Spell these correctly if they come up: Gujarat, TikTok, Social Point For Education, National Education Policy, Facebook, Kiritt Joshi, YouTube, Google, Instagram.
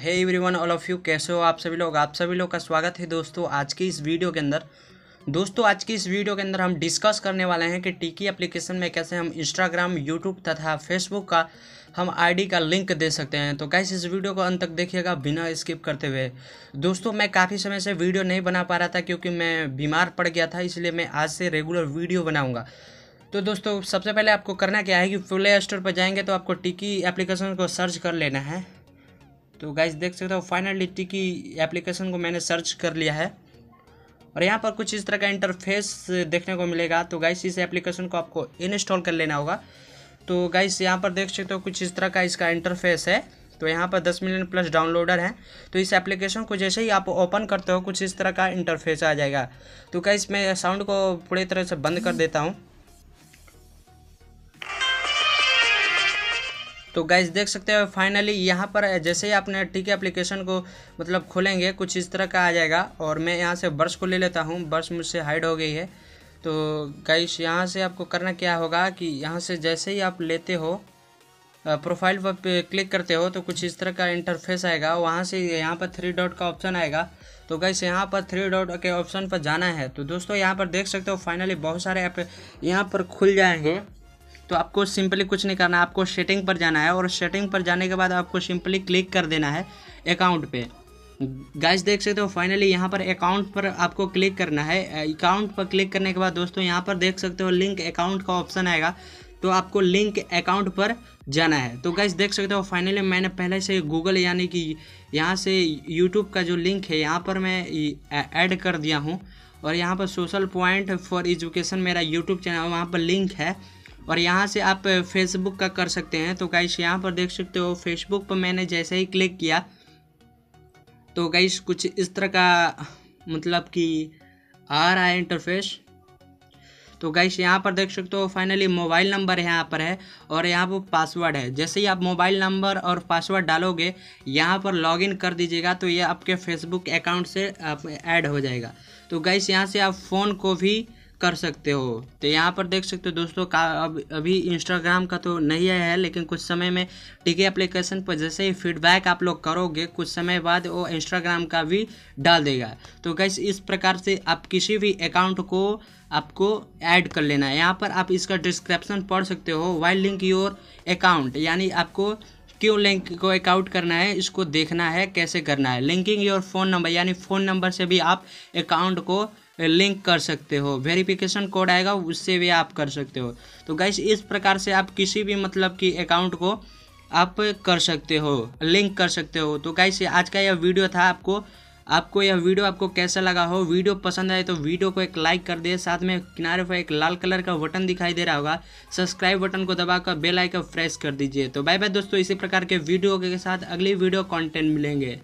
Hey everyone all of you, कैसे हो आप सभी लोग। आप सभी लोग का स्वागत है दोस्तों आज की इस वीडियो के अंदर। दोस्तों आज की इस वीडियो के अंदर हम डिस्कस करने वाले हैं कि टिकी एप्लीकेशन में कैसे हम इंस्टाग्राम, यूट्यूब तथा फेसबुक का हम आईडी का लिंक दे सकते हैं। तो गाइस इस वीडियो को अंत तक देखिएगा बिना स्किप करते हुए। दोस्तों मैं काफ़ी समय से वीडियो नहीं बना पा रहा था क्योंकि मैं बीमार पड़ गया था, इसलिए मैं आज से रेगुलर वीडियो बनाऊँगा। तो दोस्तों सबसे पहले आपको करना क्या है कि प्ले स्टोर पर जाएंगे तो आपको टिकी एप्लीकेशन को सर्च कर लेना है। तो गाइस देख सकते हो फाइनली टिकी एप्लीकेशन को मैंने सर्च कर लिया है और यहाँ पर कुछ इस तरह का इंटरफेस देखने को मिलेगा। तो गाइस इस एप्लीकेशन को आपको इंस्टॉल कर लेना होगा। तो गाइस यहाँ पर देख सकते हो कुछ इस तरह का इसका इंटरफेस है। तो यहाँ पर 10 मिलियन प्लस डाउनलोडर हैं। तो इस एप्लीकेशन को जैसे ही आप ओपन करते हो कुछ इस तरह का इंटरफेस आ जाएगा। तो गाइस मैं साउंड को पूरी तरह से बंद कर देता हूँ। तो गाइस देख सकते हो फाइनली यहाँ पर जैसे ही आपने टिकी एप्लीकेशन को मतलब खोलेंगे कुछ इस तरह का आ जाएगा। और मैं यहाँ से ब्रश को ले लेता हूँ, ब्रश मुझसे हाइड हो गई है। तो गाइस यहाँ से आपको करना क्या होगा कि यहाँ से जैसे ही आप लेते हो प्रोफाइल पर क्लिक करते हो तो कुछ इस तरह का इंटरफेस आएगा। वहाँ से यहाँ पर 3 डॉट का ऑप्शन आएगा। तो गाइस यहाँ पर 3 डॉट के ऑप्शन पर जाना है। तो दोस्तों यहाँ पर देख सकते हो फाइनली बहुत सारे ऐप यहाँ पर खुल जाएँगे। तो आपको सिंपली कुछ नहीं करना, आपको सेटिंग पर जाना है और सेटिंग पर जाने के बाद आपको सिंपली क्लिक कर देना है अकाउंट पे। गाइस देख सकते हो फाइनली यहाँ पर अकाउंट पर आपको क्लिक करना है। अकाउंट पर क्लिक करने के बाद दोस्तों यहाँ पर देख सकते हो लिंक अकाउंट का ऑप्शन आएगा। तो आपको लिंक अकाउंट पर जाना है। तो गाइस देख सकते हो फाइनली मैंने पहले से गूगल यानी कि यहाँ से यूट्यूब का जो लिंक है यहाँ पर मैं ऐड कर दिया हूँ। और यहाँ पर सोशल पॉइंट फॉर एजुकेशन मेरा यूट्यूब चैनल, वहाँ पर लिंक है। और यहाँ से आप फेसबुक का कर सकते हैं। तो गाइस यहाँ पर देख सकते हो फेसबुक पर मैंने जैसे ही क्लिक किया तो गाइस कुछ इस तरह का मतलब कि आ रहा है इंटरफेस। तो गाइस यहाँ पर देख सकते हो फाइनली मोबाइल नंबर यहाँ पर है और यहाँ पर पासवर्ड है। जैसे ही आप मोबाइल नंबर और पासवर्ड डालोगे यहाँ पर लॉगिन कर दीजिएगा तो ये आपके फेसबुक अकाउंट से ऐड हो जाएगा। तो गाइस यहाँ से आप फ़ोन को भी कर सकते हो। तो यहाँ पर देख सकते हो दोस्तों का अभी इंस्टाग्राम का तो नहीं आया है, लेकिन कुछ समय में टिकी एप्लीकेशन पर जैसे ही फीडबैक आप लोग करोगे कुछ समय बाद वो इंस्टाग्राम का भी डाल देगा। तो गाइस इस प्रकार से आप किसी भी अकाउंट को आपको ऐड कर लेना है। यहाँ पर आप इसका डिस्क्रिप्शन पढ़ सकते हो। व्हाई लिंक योर अकाउंट, यानी आपको क्यों लिंक को अकाउंट करना है इसको देखना है कैसे करना है। लिंकिंग योर फ़ोन नंबर, यानी फ़ोन नंबर से भी आप अकाउंट को लिंक कर सकते हो। वेरिफिकेशन कोड आएगा उससे भी आप कर सकते हो। तो गाइस इस प्रकार से आप किसी भी मतलब कि अकाउंट को आप कर सकते हो, लिंक कर सकते हो। तो गाइस आज का यह वीडियो था। आपको यह वीडियो आपको कैसा लगा हो, वीडियो पसंद आए तो वीडियो को एक लाइक कर दे। साथ में किनारे पर एक लाल कलर का बटन दिखाई दे रहा होगा, सब्सक्राइब बटन को दबाकर बेल आइकन प्रेस कर दीजिए। तो बाय बाय दोस्तों, इसी प्रकार के वीडियो के साथ अगली वीडियो कॉन्टेंट मिलेंगे।